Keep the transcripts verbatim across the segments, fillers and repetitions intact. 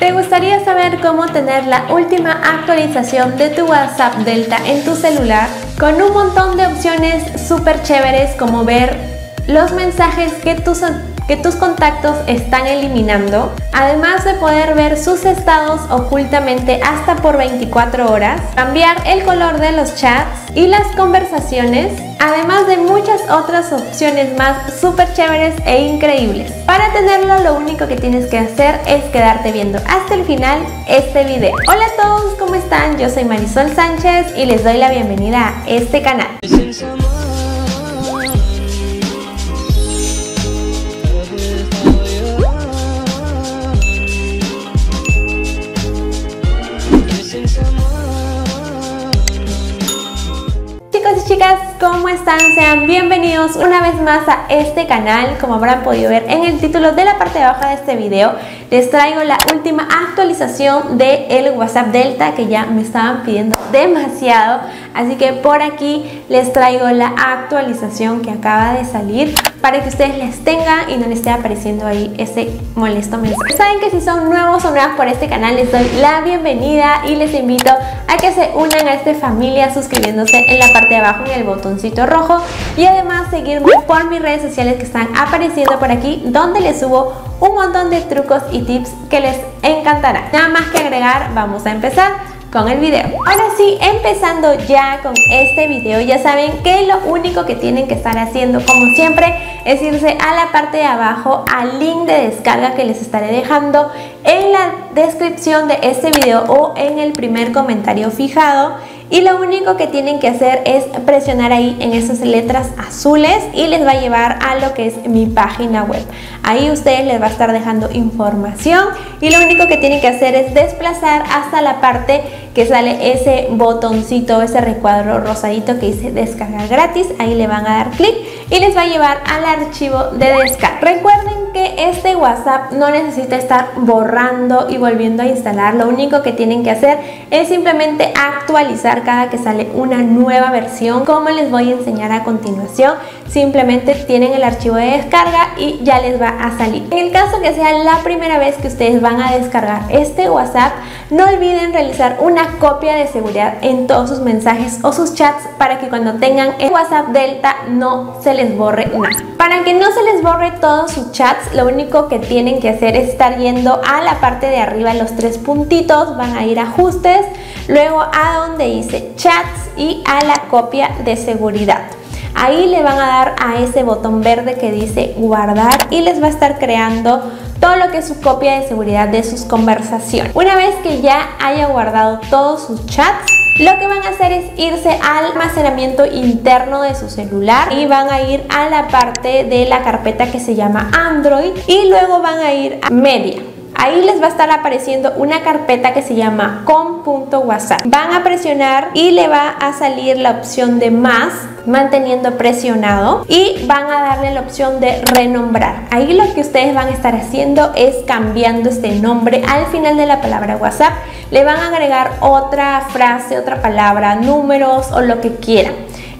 ¿Te gustaría saber cómo tener la última actualización de tu WhatsApp Delta en tu celular? Con un montón de opciones súper chéveres, como ver los mensajes que tus, que tus contactos están eliminando, además de poder ver sus estados ocultamente hasta por veinticuatro horas, cambiar el color de los chats y las conversaciones, además de muchas otras opciones más súper chéveres e increíbles. Para tenerlo, lo único que tienes que hacer es quedarte viendo hasta el final este video. Hola a todos, ¿cómo están? Yo soy Marisol Sánchez y les doy la bienvenida a este canal. Chicas, ¿cómo están? Sean bienvenidos una vez más a este canal. Como habrán podido ver en el título de la parte de abajo de este video, les traigo la última actualización del WhatsApp Delta que ya me estaban pidiendo demasiado. Así que por aquí les traigo la actualización que acaba de salir para que ustedes les tengan y no les esté apareciendo ahí ese molesto mensaje. Saben que si son nuevos o nuevas por este canal, les doy la bienvenida y les invito a que se unan a esta familia suscribiéndose en la parte de abajo en el botoncito rojo, y además seguirme por mis redes sociales que están apareciendo por aquí, donde les subo un montón de trucos y tips que les encantará. Nada más que agregar, vamos a empezar con el video. Ahora sí, empezando ya con este video, ya saben que lo único que tienen que estar haciendo, como siempre, es irse a la parte de abajo al link de descarga que les estaré dejando en la descripción de este video o en el primer comentario fijado, y lo único que tienen que hacer es presionar ahí en esas letras azules y les va a llevar a lo que es mi página web. Ahí ustedes les va a estar dejando información y lo único que tienen que hacer es desplazar hasta la parte que sale ese botoncito, ese recuadro rosadito que dice descargar gratis. Ahí le van a dar clic y les va a llevar al archivo de descarga. Recuerden que este WhatsApp no necesita estar borrando y volviendo a instalar. Lo único que tienen que hacer es simplemente actualizar cada que sale una nueva versión, como les voy a enseñar a continuación. Simplemente tienen el archivo de descarga y ya les va a salir. En el caso que sea la primera vez que ustedes van a descargar este WhatsApp, no olviden realizar una copia de seguridad en todos sus mensajes o sus chats para que cuando tengan el WhatsApp Delta no se les borre nada. Para que no se les borre todos sus chats, lo único que tienen que hacer es estar yendo a la parte de arriba, los tres puntitos, van a ir a ajustes, luego a donde dice chats y a la copia de seguridad. Ahí le van a dar a ese botón verde que dice guardar y les va a estar creando todo lo que es su copia de seguridad de sus conversaciones. Una vez que ya haya guardado todos sus chats, lo que van a hacer es irse al almacenamiento interno de su celular y van a ir a la parte de la carpeta que se llama Android y luego van a ir a media. Ahí les va a estar apareciendo una carpeta que se llama com.whatsapp. Van a presionar y le va a salir la opción de más, manteniendo presionado, y van a darle la opción de renombrar. Ahí lo que ustedes van a estar haciendo es cambiando este nombre. Al final de la palabra WhatsApp le van a agregar otra frase, otra palabra, números o lo que quieran.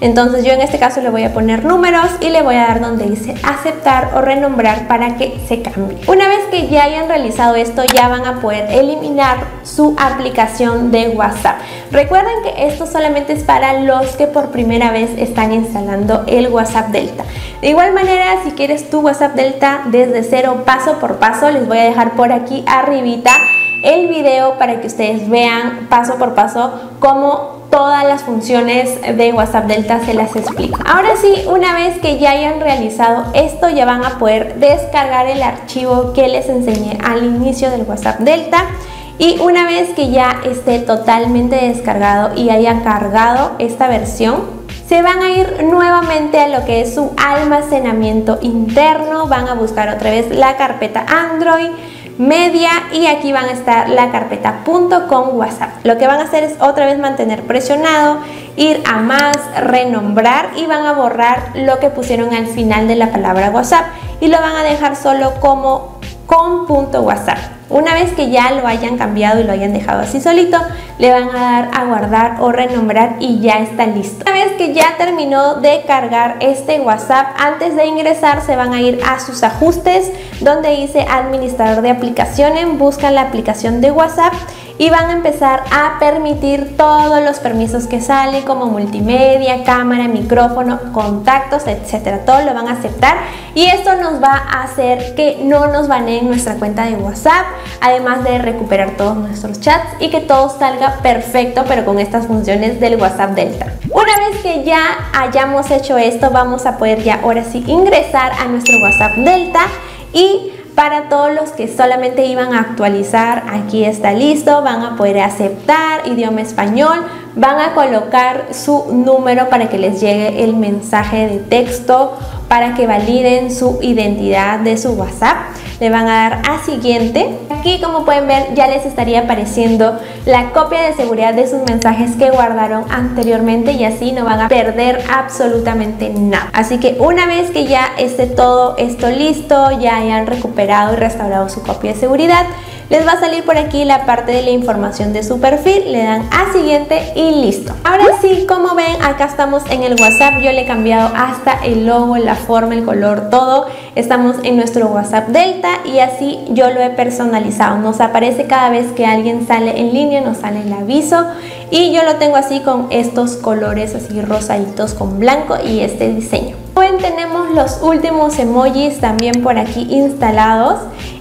Entonces yo en este caso le voy a poner números y le voy a dar donde dice aceptar o renombrar para que se cambie. Una vez que ya hayan realizado esto, ya van a poder eliminar su aplicación de WhatsApp. Recuerden que esto solamente es para los que por primera vez están instalando el WhatsApp Delta. De igual manera, si quieres tu WhatsApp Delta desde cero, paso por paso, les voy a dejar por aquí arribita el video para que ustedes vean paso por paso cómo todas las funciones de WhatsApp Delta se las explico. Ahora sí, una vez que ya hayan realizado esto, ya van a poder descargar el archivo que les enseñé al inicio del WhatsApp Delta. Y una vez que ya esté totalmente descargado y haya cargado esta versión, se van a ir nuevamente a lo que es su almacenamiento interno. Van a buscar otra vez la carpeta Android, media, y aquí van a estar la carpeta .com WhatsApp. Lo que van a hacer es otra vez mantener presionado, ir a más, renombrar, y van a borrar lo que pusieron al final de la palabra WhatsApp y lo van a dejar solo como com.whatsapp. Una vez que ya lo hayan cambiado y lo hayan dejado así solito, le van a dar a guardar o renombrar y ya está listo. Una vez que ya terminó de cargar este WhatsApp, antes de ingresar se van a ir a sus ajustes, donde dice administrador de aplicaciones, buscan la aplicación de WhatsApp y van a empezar a permitir todos los permisos que salen, como multimedia, cámara, micrófono, contactos, etcétera. Todo lo van a aceptar y esto nos va a hacer que no nos baneen nuestra cuenta de WhatsApp, además de recuperar todos nuestros chats y que todo salga perfecto, pero con estas funciones del WhatsApp Delta. Una vez que ya hayamos hecho esto, vamos a poder ya ahora sí ingresar a nuestro WhatsApp Delta. Y para todos los que solamente iban a actualizar, aquí está listo, van a poder aceptar idioma español, van a colocar su número para que les llegue el mensaje de texto, para que validen su identidad de su WhatsApp. Le van a dar a siguiente. Aquí, como pueden ver, ya les estaría apareciendo la copia de seguridad de sus mensajes que guardaron anteriormente y así no van a perder absolutamente nada. Así que una vez que ya esté todo esto listo, ya hayan recuperado y restaurado su copia de seguridad, les va a salir por aquí la parte de la información de su perfil, le dan a siguiente y listo. Ahora sí, como ven, acá estamos en el WhatsApp, yo le he cambiado hasta el logo, la forma, el color, todo. Estamos en nuestro WhatsApp Delta y así yo lo he personalizado. Nos aparece cada vez que alguien sale en línea, nos sale el aviso y yo lo tengo así con estos colores así rosaditos con blanco y este diseño. Bueno, tenemos los últimos emojis también por aquí instalados.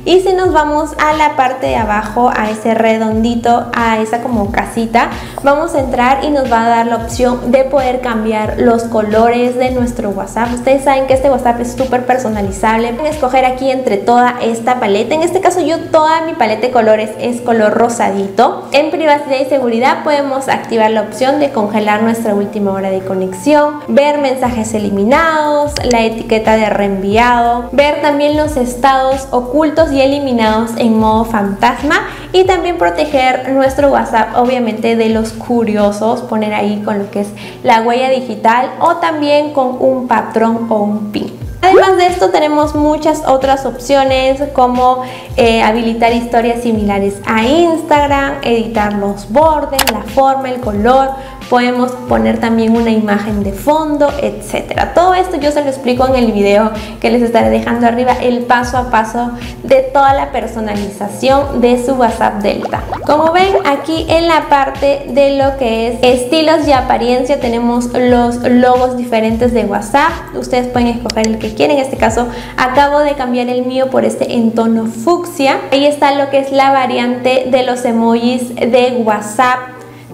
Y si nos vamos a la parte de abajo, a ese redondito, a esa como casita, vamos a entrar y nos va a dar la opción de poder cambiar los colores de nuestro WhatsApp. Ustedes saben que este WhatsApp es súper personalizable. Pueden escoger aquí entre toda esta paleta. En este caso yo toda mi paleta de colores es color rosadito. En privacidad y seguridad podemos activar la opción de congelar nuestra última hora de conexión, ver mensajes eliminados, la etiqueta de reenviado, ver también los estados ocultos y eliminados en modo fantasma y también proteger nuestro WhatsApp obviamente de los curiosos, poner ahí con lo que es la huella digital o también con un patrón o un pin. Además de esto tenemos muchas otras opciones como eh, habilitar historias similares a Instagram, editar los bordes, la forma, el color, podemos poner también una imagen de fondo, etcétera. Todo esto yo se lo explico en el video que les estaré dejando arriba, el paso a paso de toda la personalización de su WhatsApp Delta. Como ven, aquí en la parte de lo que es estilos y apariencia tenemos los logos diferentes de WhatsApp. Ustedes pueden escoger el que quieren. En este caso acabo de cambiar el mío por este en tono fucsia. Ahí está lo que es la variante de los emojis de WhatsApp,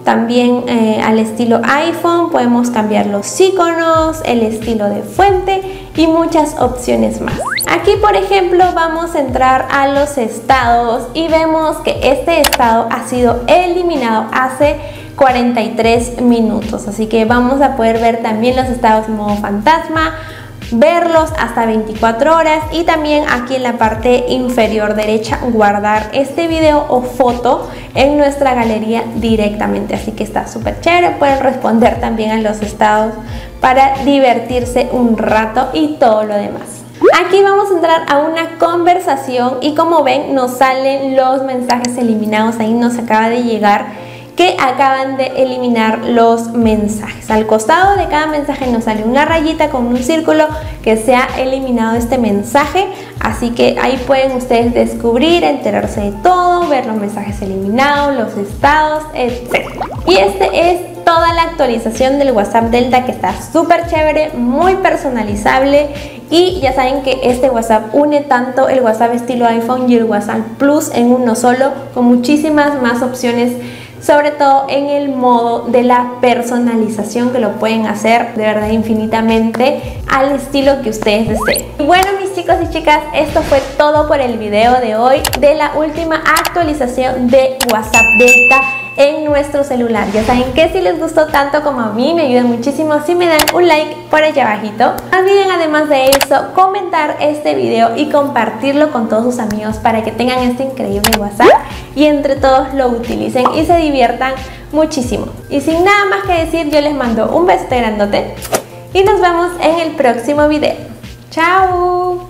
también eh, al estilo iPhone podemos cambiar los iconos, el estilo de fuente y muchas opciones más. Aquí por ejemplo vamos a entrar a los estados y vemos que este estado ha sido eliminado hace cuarenta y tres minutos, así que vamos a poder ver también los estados en modo fantasma, verlos hasta veinticuatro horas y también aquí en la parte inferior derecha guardar este video o foto en nuestra galería directamente, así que está súper chévere. Pueden responder también a los estados para divertirse un rato y todo lo demás. Aquí vamos a entrar a una conversación y como ven nos salen los mensajes eliminados, ahí nos acaba de llegar que acaban de eliminar los mensajes. Al costado de cada mensaje nos sale una rayita con un círculo que se ha eliminado este mensaje, así que ahí pueden ustedes descubrir, enterarse de todo, ver los mensajes eliminados, los estados, etcétera. Y este es toda la actualización del WhatsApp Delta, que está súper chévere, muy personalizable y ya saben que este WhatsApp une tanto el WhatsApp estilo iPhone y el WhatsApp Plus en uno solo, con muchísimas más opciones, sobre todo en el modo de la personalización, que lo pueden hacer de verdad infinitamente al estilo que ustedes deseen. Y bueno, mis chicos y chicas, esto fue todo por el video de hoy de la última actualización de WhatsApp Delta en nuestro celular. Ya saben que si les gustó tanto como a mí, me ayudan muchísimo si me dan un like por allá abajito. No olviden además de eso comentar este video y compartirlo con todos sus amigos para que tengan este increíble WhatsApp y entre todos lo utilicen y se diviertan muchísimo. Y sin nada más que decir, yo les mando un beso grandote y nos vemos en el próximo video. ¡Chao!